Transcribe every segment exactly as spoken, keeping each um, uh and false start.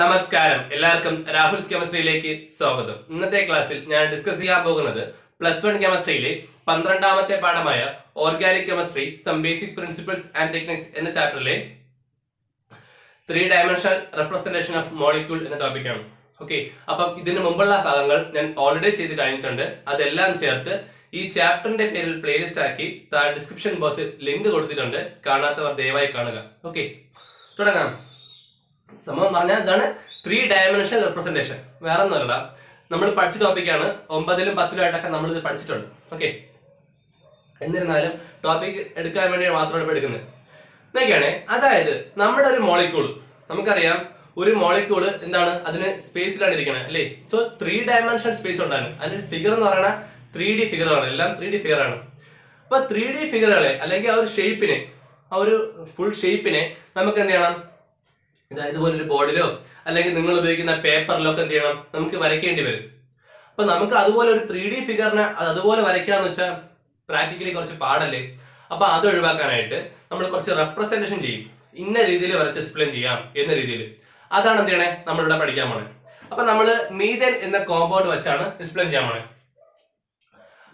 നമസ്കാരം എല്ലാവർക്കും രാഹുൽസ് കെമിസ്ട്രിയിലേക്ക് സ്വാഗതം. ഇന്നത്തെ ക്ലാസ്സിൽ ഞാൻ ഡിസ്കസ് ചെയ്യാൻ പോകുന്നത് പ്ലസ് വൺ കെമിസ്ട്രിയിലെ പന്ത്രണ്ടാമത്തെ പാഠമായ organic chemistry some basic principles and techniques എന്ന ചാപ്റ്ററിലെ three dimensional representation of molecule എന്ന ടോപ്പിക്കാണ്. ഓക്കെ, അപ്പം ഇതിന് മുമ്പുള്ള ഭാഗങ്ങൾ ഞാൻ ഓൾറെഡി ചെയ്ത് കഴിഞ്ഞിട്ടുണ്ട്. അതെല്ലാം ചേർത്ത് ഈ ചാപ്റ്ററിന്റെ പേരിൽ പ്ലേലിസ്റ്റ് ആക്കി ഡിസ്ക്രിപ്ഷൻ ബോക്സിൽ ലിങ്ക് കൊടുത്തിട്ടുണ്ട്. കാണാത്തവർ ദയവായി കാണുക. ഓക്കെ, തുടങ്ങാം. സംഭവം പറഞ്ഞാൽ ഇതാണ് ത്രീ ഡയമെൻഷണൽ റെപ്രസെന്റേഷൻ. വേറെ ഒന്നുമല്ല, നമ്മൾ പഠിച്ച ടോപ്പിക്കാണ്. ഒമ്പതിലും പത്തിലും ആയിട്ടൊക്കെ നമ്മൾ ഇത് പഠിച്ചിട്ടുണ്ട്. ഓക്കെ, എന്നിരുന്നാലും ടോപ്പിക് എടുക്കാൻ വേണ്ടി മാത്രമാണ് ഇപ്പോൾ എടുക്കുന്നത്. ഇതൊക്കെയാണ്, അതായത് നമ്മുടെ ഒരു മോളിക്യൂൾ, നമുക്കറിയാം ഒരു മോളിക്യൂൾ എന്താണ്, അതിന് സ്പേസിലാണ് ഇരിക്കുന്നത് അല്ലേ. സോ ത്രീ ഡയമെൻഷണൽ സ്പേസ് ഉണ്ടാണ്. അതിന്റെ ഫിഗർ എന്ന് പറയുന്നത് ത്രീ ഡി ഫിഗറാണ്. എല്ലാം ത്രീ ഡി ഫിഗറാണ്. അപ്പൊ ത്രീ ഡി ഫിഗറുകളെ അല്ലെങ്കിൽ ആ ഒരു ഷേപ്പിനെ, ആ ഒരു ഫുൾ ഷേപ്പിനെ നമുക്ക് എന്ത് ചെയ്യണം, ഇതുപോലെ ഒരു ബോർഡിലോ അല്ലെങ്കിൽ നിങ്ങൾ ഉപയോഗിക്കുന്ന പേപ്പറിലോ ഒക്കെ എന്ത് ചെയ്യണം, നമുക്ക് വരയ്ക്കേണ്ടി വരും. അപ്പൊ നമുക്ക് അതുപോലെ ഒരു ത്രീ ഡി ഫിഗറിനെ അതുപോലെ വരയ്ക്കാന്ന് വെച്ചാൽ പ്രാക്ടിക്കലി കുറച്ച് പാടല്ലേ. അപ്പൊ അത് ഒഴിവാക്കാനായിട്ട് നമ്മൾ കുറച്ച് റെപ്രസെന്റേഷൻ ചെയ്യും. ഇന്ന രീതിയിൽ വരച്ച് എക്സ്പ്ലെയിൻ ചെയ്യാം എന്ന രീതിയിൽ. അതാണ് എന്ത് ചെയ്യണേ നമ്മളിവിടെ പഠിക്കാൻ പോണേ. അപ്പൊ നമ്മൾ മീഥേൻ എന്ന കോമ്പൗണ്ട് വെച്ചാണ് എക്സ്പ്ലെയിൻ ചെയ്യാൻ പോണേ.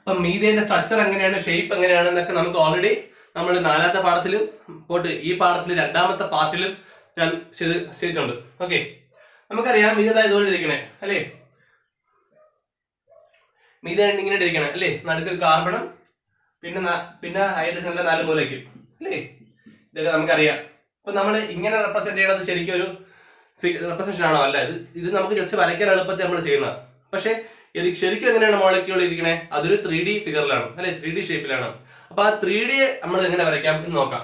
അപ്പൊ മീഥേന്റെ സ്ട്രക്ചർ എങ്ങനെയാണ്, ഷേപ്പ് എങ്ങനെയാണ് എന്നൊക്കെ നമുക്ക് ഓൾറെഡി നമ്മൾ നാലാമത്തെ പാഠത്തിലും പോട്ട് ഈ പാഠത്തിൽ രണ്ടാമത്തെ പാർട്ടിലും ഞാൻ ചെയ്തിട്ടുണ്ട്. ഓക്കെ, നമുക്കറിയാം മീഥേൻ ഇതുപോലെ ഇരിക്കണേ അല്ലേ. മീഥേൻ ഇങ്ങനെ ഇരിക്കണേ അല്ലേ. നടുക്ക് കാർബണും പിന്നെ പിന്നെ ഹൈഡ്രജൻ നാല് മൂലയ്ക്കും അല്ലേ. ഇതൊക്കെ നമുക്കറിയാം. അപ്പൊ നമ്മൾ ഇങ്ങനെ റെപ്രസെന്റ് ചെയ്യണത് ശരിക്കും ഒരു റെപ്രസെന്റേഷൻ ആണോ? അല്ല, ഇത് ഇത് നമുക്ക് ജസ്റ്റ് വരയ്ക്കാൻ എളുപ്പത്തിൽ നമ്മൾ ചെയ്യുന്നത്. പക്ഷെ ശരിക്കും എങ്ങനെയാണ് മോളിക്യൂൾ ഇരിക്കണേ, അതൊരു ത്രീ ഡി ഫിഗറിലാണ് അല്ലെ, ത്രീ ഡി ഷേപ്പിലാണ്. അപ്പൊ ആ ത്രീ ഡി നമ്മൾ എങ്ങനെ വരയ്ക്കാം എന്ന് നോക്കാം.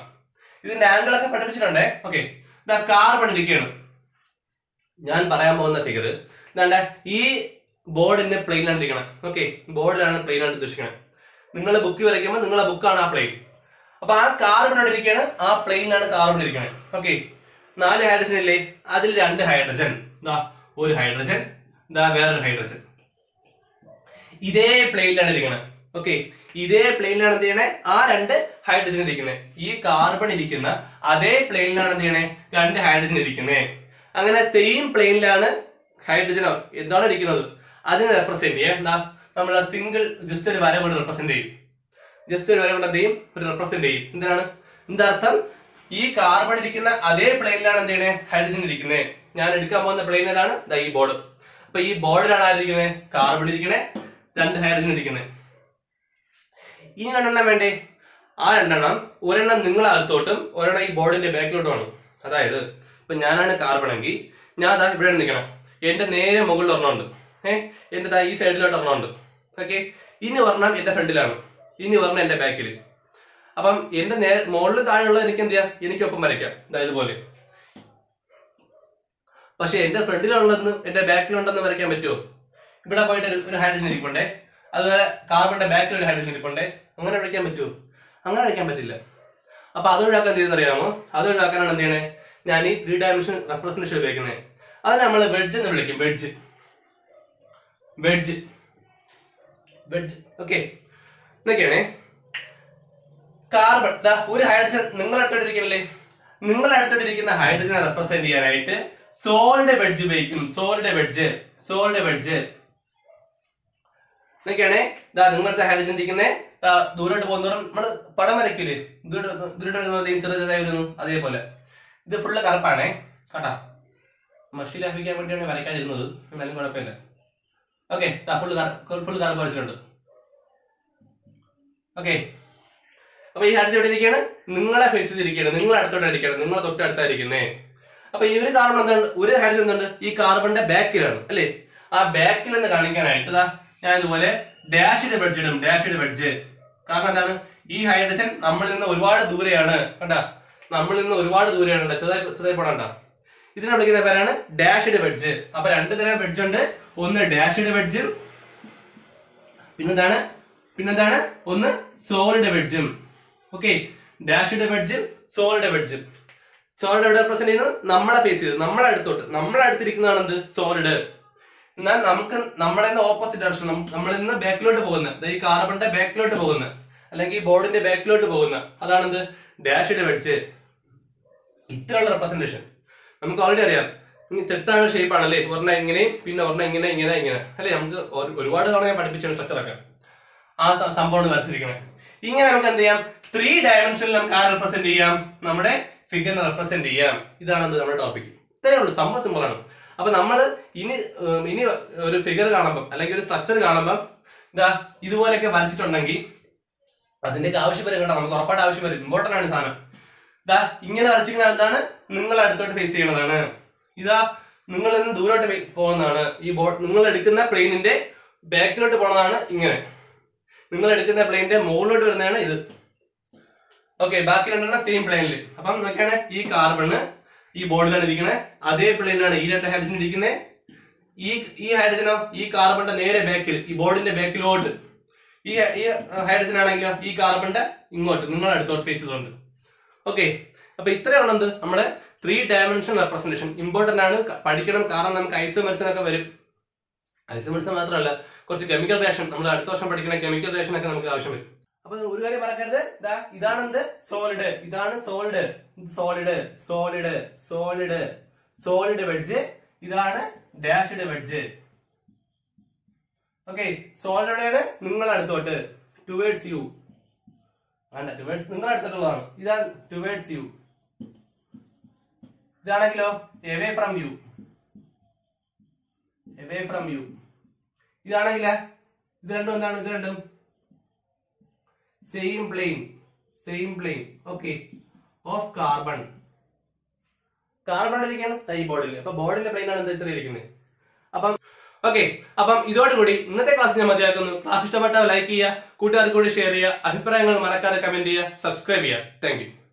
ഇതിന്റെ ആംഗിളൊക്കെ പഠിപ്പിച്ചിട്ടുണ്ടേ. ഓക്കെ, കാർബൺ ഇരിക്കുകയാണ്. ഞാൻ പറയാൻ പോകുന്ന ഫിഗർ എന്താ, ഈ ബോർഡിന്റെ പ്ലെയിനാണ് ഇരിക്കണം. ഓക്കെ, ബോർഡിലാണ് പ്ലെയിനാണ് ഉദ്ദേശിക്കുന്നത്. നിങ്ങളെ ബുക്ക് വരയ്ക്കുമ്പോൾ നിങ്ങളെ ബുക്കാണ് ആ പ്ലെയിൻ. അപ്പൊ ആ കാർബൺ അവിടെ ഇരിക്കുകയാണ്, ആ പ്ലെയിനിലാണ് കാർബൺ ഇരിക്കുന്നത്. ഓക്കെ, നാല് ഹൈഡ്രജൻ ഇല്ലേ, അതിൽ രണ്ട് ഹൈഡ്രജൻ, എന്താ ഒരു ഹൈഡ്രജൻ, എന്താ വേറൊരു ഹൈഡ്രജൻ, ഇതേ പ്ലെയിനിലാണ് ഇരിക്കുന്നത്. ഓക്കെ, ഇതേ പ്ലെയിനിലാണ് എന്ത് ചെയ്യണേ, ആ രണ്ട് ഹൈഡ്രജൻ ഇരിക്കുന്നത്. ഈ കാർബൺ ഇരിക്കുന്ന അതേ പ്ലെയിനിലാണ് എന്ത് ചെയ്യണേ, രണ്ട് ഹൈഡ്രജൻ ഇരിക്കുന്നത്. അങ്ങനെ സെയിം പ്ലെയിനിലാണ് ഹൈഡ്രജൻ എന്താണ് ഇരിക്കുന്നത്, അതിനെ റെപ്രസെന്റ് ചെയ്യാം. എന്താ നമ്മൾ സിംഗിൾ ജസ്റ്റ് ഒരു വര കൊണ്ട് റെപ്രസെന്റ് ചെയ്യും. ജസ്റ്റ് ഒരു വര കൊണ്ട് എന്ത് ചെയ്യും, ഒരു റെപ്രസെന്റ് ചെയ്യും. എന്തിനാണ്, എന്താർത്ഥം, ഈ കാർബൺ ഇരിക്കുന്ന അതേ പ്ലെയിനിലാണ് എന്ത് ചെയ്യണേ ഹൈഡ്രജൻ ഇരിക്കുന്നത്. ഞാൻ എടുക്കാൻ പോകുന്ന പ്ലെയിൻ ഏതാണ്, ദാ ഈ ബോർഡ്. അപ്പൊ ഈ ബോർഡിലാണ് ആയിരിക്കുന്നത് കാർബൺ ഇരിക്കണേ, രണ്ട് ഹൈഡ്രജൻ ഇരിക്കുന്നത്. ഇനി രണ്ടെണ്ണം വേണ്ടേ, ആ രണ്ടെണ്ണം ഒരെണ്ണം നിങ്ങളെ അകത്തോട്ടും ഒരെണ്ണം ഈ ബോർഡിന്റെ ബാക്കിലോട്ടും ആണ്. അതായത് ഇപ്പൊ ഞാനാണ് കാർബൺ എങ്കിൽ ഞാൻ അതാ ഇവിടെ നിൽക്കണം, എന്റെ നേരെ മുകളിൽ ഒരെണ്ണമുണ്ട്, ഏഹ് എന്റെ ദാ ഈ സൈഡിലോട്ട് ഒരെണ്ണമുണ്ട്. ഓക്കെ, ഇനി ഒരെണ്ണം എന്റെ ഫ്രണ്ടിലാണ്, ഇനി ഒരെണ്ണം എന്റെ ബാക്കിൽ. അപ്പം എന്റെ നേരെ മുകളിൽ താഴെയുള്ള എനിക്ക് എന്ത് ചെയ്യാം, എനിക്കൊപ്പം വരയ്ക്കാം ഇതുപോലെ. പക്ഷെ എന്റെ ഫ്രണ്ടിലുള്ളതെന്ന് എന്റെ ബാക്കിലുണ്ടെന്ന് വരയ്ക്കാൻ പറ്റുമോ? ഇവിടെ പോയിട്ട് ഒരു ഹൈഡ്രജൻ ഇരിക്കണ്ടേ, അതുപോലെ കാർബണിന്റെ ബാക്കിൽ ഒരു ഹൈഡ്രജൻ ഇരിക്കണ്ടേ, അങ്ങനെ വരയ്ക്കാൻ പറ്റുമോ? അങ്ങനെ വരയ്ക്കാൻ പറ്റില്ല. അപ്പൊ അതൊഴിവാക്കാൻ എന്ത് ചെയ്യുന്ന അറിയാമോ, അതൊഴിവാക്കാനാണ് എന്ത് ചെയ്യണേ ഞാൻ ഈ ത്രീ ഡയമെൻഷൻ റെപ്രസെന്റേഷൻ ഉപയോഗിക്കുന്നത്. അത് നമ്മൾ വെഡ്ജ് എന്ന് വിളിക്കും. വെഡ്ജ് വെഡ്ജ് വെഡ്ജ് ഓക്കെ, ഇതൊക്കെയാണ് കാർബൺ. ദാ ഒരു ഹൈഡ്രജൻ നിങ്ങളടുത്തോട്ടിരിക്കണല്ലേ, നിങ്ങളടുത്തോട്ടിരിക്കുന്ന ഹൈഡ്രജനെ റെപ്രസെന്റ് ചെയ്യാനായിട്ട് സോൾഡ് വെഡ്ജ് ഉപയോഗിക്കും. സോൾഡ് വെഡ്ജ് സോൾഡ് വെഡ്ജ് ഇതൊക്കെയാണ്. ദാ നിങ്ങളടുത്ത ഹൈഡ്രജൻ ഇരിക്കുന്നത് ദൂരോട്ട് പോകുന്നവരും നമ്മള് പടം വരയ്ക്കില്ലേ, ദൂരോട്ട് ചെറിയ ചെറിയ അതേപോലെ. ഇത് ഫുള്ള് കറുപ്പാണേ കേട്ടാ, മഷി ലാഭിക്കാൻ വേണ്ടിയാണ് വരയ്ക്കാതിരുന്നത്, എന്നാലും കുഴപ്പമില്ല. ഓക്കെ, ഫുള്ള് ഫുള്ള് കറുപ്പ് വരച്ചിട്ടുണ്ട്. ഓക്കെ, അപ്പൊ ഈ ഹൈഡ്രജൻ എവിടെ ഇരിക്കുകയാണ്, നിങ്ങളെ ഫേസ് ചെയ്തിരിക്കുകയാണ്, നിങ്ങളെ അടുത്തോട്ട് ഇരിക്കുകയാണ്, നിങ്ങളെ തൊട്ടടുത്തായിരിക്കുന്നേ. അപ്പൊ ഈ ഒരു കാർബൺ എന്താണ്, ഒരു ഹൈഡ്രജൻ എന്തുണ്ട്, ഈ കാർബണിന്റെ ബാക്കിലാണ് അല്ലേ. ആ ബാക്കിൽ നിന്ന് കാണിക്കാനായിട്ട് ദാ ഞാൻ ഇതുപോലെ ഡാഷിഡ് വെഡ്ജ് ഇടും. ഡാഷിഡ് വെഡ്ജ് കാരണം എന്താണ്, ഈ ഹൈഡ്രജൻ നമ്മളിൽ നിന്ന് ഒരുപാട് ദൂരെയാണ് കണ്ട, നമ്മളിൽ നിന്ന് ഒരുപാട് ദൂരെയാണ്, ചെറുതായി ചെറുതായി പോണണ്ട. ഇതിനെ വിളിക്കുന്ന പേരാണ് ഡാഷിഡ് വെഡ്ജ്. അപ്പൊ രണ്ടു തരം വെഡ്ജ് ഉണ്ട്, ഒന്ന് ഡാഷിഡ് വെഡ്ജും പിന്നെന്താണ് പിന്നെന്താണ് ഒന്ന് സോളിഡ് വെഡ്ജും. ഓക്കെ, ഡാഷിഡ് വെഡ്ജും സോളിഡ് വെഡ്ജും. സോളിഡ് എവിടെ റെപ്രസെന്റ് ചെയ്യുന്നത്, നമ്മളെ ഫേസ് ചെയ്ത് നമ്മളെ അടുത്തോട്ട്, നമ്മളെ അടുത്തിരിക്കുന്നതാണ് എന്ത് സോളിഡ്. എന്നാൽ നമുക്ക് നമ്മളെ ഓപ്പോസിറ്റ് ഡയറക്ഷൻ, നമ്മളിൽ നിന്ന് ബാക്കിലോട്ട് പോകുന്ന, അതായത് ഈ കാർബണിന്റെ ബാക്കിലോട്ട് പോകുന്ന അല്ലെങ്കിൽ ബോർഡിന്റെ ബാക്കിലോട്ട് പോകുന്ന അതാണെന്ത് ഡാഷിഡ് വെഡ്ജ്. ഇത്രയുള്ള റെപ്രസെന്റേഷൻ നമുക്ക് ഓൾറെഡി അറിയാം. इन തെറ്റാണ് ഷേപ്പ് ആണല്ലേ ഒരെണ്ണം ഇങ്ങനെയും പിന്നെ ഒരെണ്ണം ഇങ്ങനെ ഇങ്ങനെ ഇങ്ങനെ അല്ലേ നമുക്ക് ഒരുപാട് തവണ ഞാൻ പഠിപ്പിച്ചൊരു സ്ട്രക്ചർ ഒക്കെ ആ സംഭവമാണ് വരച്ചിരിക്കുന്നത് ഇങ്ങനെ നമുക്ക് എന്ത് ചെയ്യാം ത്രീ ഡൈമെൻഷനിൽ നമുക്ക് ആരെ റെപ്രസെന്റ് ചെയ്യാം നമ്മുടെ ഫിഗറിനെ റെപ്രസെന്റ് ചെയ്യാം ഇതാണ് നമ്മുടെ ടോപ്പിക് ഇത്രയേ ഉള്ളൂ സംഭവം സിമ്പിൾ ആണ് അപ്പോൾ നമ്മൾ ഇനി ഇനി ഒരു ഫിഗർ കാണുമ്പോൾ അല്ലെങ്കിൽ ഒരു സ്ട്രക്ചർ കാണുമ്പോൾ ദാ ഇതുപോലെയൊക്കെ വരച്ചിട്ടുണ്ടെങ്കിൽ അതിന്റെ ആവശ്യം വരും കേട്ടോ നമുക്ക് ഉറപ്പായിട്ട് ആവശ്യം വരും ഇമ്പോർട്ടന്റ് ആണ് സാധനം ദാ ഇങ്ങനെ വരച്ചിരിക്കുന്ന എന്താണ് നിങ്ങൾ അടുത്തോട്ട് ഫേസ് ചെയ്യുന്നതാണ് ഇതാ നിങ്ങൾ നിന്ന് ദൂരോട്ട് പോകുന്നതാണ് ഈ നിങ്ങൾ എടുക്കുന്ന പ്ലെയിനിന്റെ ബാക്കിലോട്ട് പോകുന്നതാണ് ഇങ്ങനെ നിങ്ങൾ എടുക്കുന്ന പ്ലെയിനിന്റെ മുകളിലോട്ട് വരുന്നതാണ് ഇത് ഓക്കെ ബാക്കി രണ്ടെണ്ണം സെയിം പ്ലെയിനിൽ അപ്പം നോക്കിയാണ് ഈ കാർബണ് ഈ ബോർഡിലാണ് ഇരിക്കുന്നത് അതേ പ്ലെയിനിലാണ് ഈ രണ്ട് ഹൈഡ്രജൻ ഇരിക്കുന്നത് ഈ ഈ ഹൈഡ്രജനോ ഈ കാർബണിന്റെ നേരെ ബാക്കിൽ ഈ ബോർഡിന്റെ ബാക്കിലോട്ട് ഈ ഈ ഹൈഡ്രജൻ ആണെങ്കിലോ ഈ കാർബണിന്റെ ഇങ്ങോട്ട് നിങ്ങൾ അടുത്തോട്ട് ഫേസ് ചെയ്തുകൊണ്ട് ഓക്കെ അപ്പൊ ഇത്രയാണ് എന്ത് നമ്മുടെ ത്രീ ഡയമെൻഷൻ റെപ്രസെന്റേഷൻ ഇമ്പോർട്ടന്റ് ആണ് പഠിക്കണം കാരണം നമുക്ക് ഐസോമെർസ് ഒക്കെ വരും ഐസോമെർസ് മാത്രമല്ല കുറച്ച് കെമിക്കൽ റിയാക്ഷൻ നമ്മൾ അടുത്ത വർഷം പഠിക്കുന്ന കെമിക്കൽ റിയാക്ഷൻ ഒക്കെ നമുക്ക് ആവശ്യം വരും അപ്പൊ ഒരു കാര്യം മറക്കരുത് ഇതാണെന്ത് സോളിഡ് ഇതാണ് solid solid solid solid solid wedge ഇതാണ് ഡാഷ്ഡ് വെഡ്ജ് ഓക്കെ സോളിഡ് നിങ്ങൾ അടുത്തോട്ട് ടുവേർഡ്സ് യു അല്ല ടുവേർഡ്സ് നിങ്ങൾ അടുത്തോട്ടുള്ളതാണ് ഇതാണ് ടുവേർഡ്സ് യു ഇതാണെങ്കിലോ away from you away from you ഇതാണെങ്കില ഇത് രണ്ടും എന്താണ് ഇത് രണ്ടും same plane same plane okay of carbon carbon ഇരിക്കുകയാണ് തൈ ബോർഡിൽ അപ്പൊ ബോർഡിന്റെ പ്ലെയിൻ ആണ് ഇത്ര ഇരിക്കുന്നത് അപ്പം ഓക്കെ അപ്പം ഇതോടുകൂടി ഇന്നത്തെ ക്ലാസ് ഞാൻ മതിയാക്കുന്നു ക്ലാസ് ഇഷ്ടപ്പെട്ട ലൈക്ക് ചെയ്യുക കൂട്ടുകാർക്ക് കൂടി ഷെയർ ചെയ്യുക അഭിപ്രായങ്ങൾ മറക്കാതെ കമന്റ് ചെയ്യുക സബ്സ്ക്രൈബ് ചെയ്യുക താങ്ക് യു